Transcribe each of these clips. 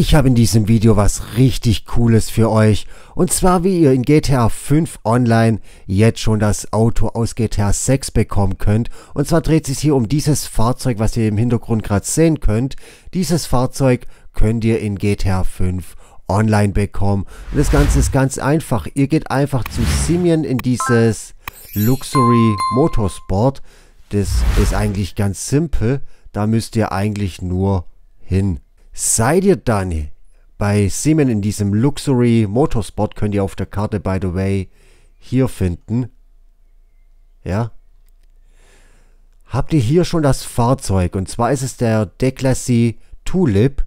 Ich habe in diesem Video was richtig Cooles für euch, und zwar wie ihr in GTA 5 Online jetzt schon das Auto aus GTA 6 bekommen könnt. Und zwar dreht es sich hier um dieses Fahrzeug, was ihr im Hintergrund gerade sehen könnt. Dieses Fahrzeug könnt ihr in GTA 5 Online bekommen. Und das Ganze ist ganz einfach. Ihr geht einfach zu Simeon in dieses Luxury Motorsport. Das ist eigentlich ganz simpel. Da müsst ihr eigentlich nur hin. Seid ihr dann bei Simeon in diesem Luxury Motorsport, könnt ihr auf der Karte, by the way, hier finden. Ja. Habt ihr hier schon das Fahrzeug, und zwar ist es der Declasse Tulip,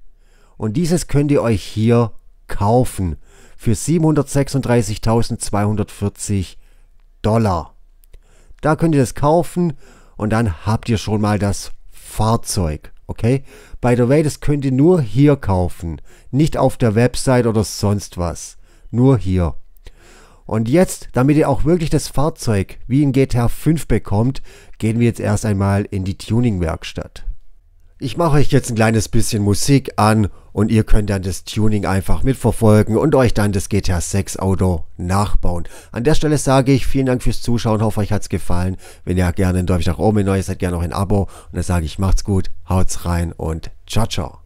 und dieses könnt ihr euch hier kaufen für 736.240 $. Da könnt ihr das kaufen und dann habt ihr schon mal das Fahrzeug. Okay, by the way, das könnt ihr nur hier kaufen, nicht auf der Website oder sonst was, nur hier. Und jetzt, damit ihr auch wirklich das Fahrzeug wie in GTA 5 bekommt, gehen wir jetzt erst einmal in die Tuning-Werkstatt. Ich mache euch jetzt ein kleines bisschen Musik an und ihr könnt dann das Tuning einfach mitverfolgen und euch dann das GTA 6 Auto nachbauen. An der Stelle sage ich vielen Dank fürs Zuschauen, hoffe euch hat es gefallen. Wenn ja, gerne einen Däumchen nach oben, wenn neu seid, gerne noch ein Abo. Und dann sage ich, macht's gut, haut's rein und ciao, ciao.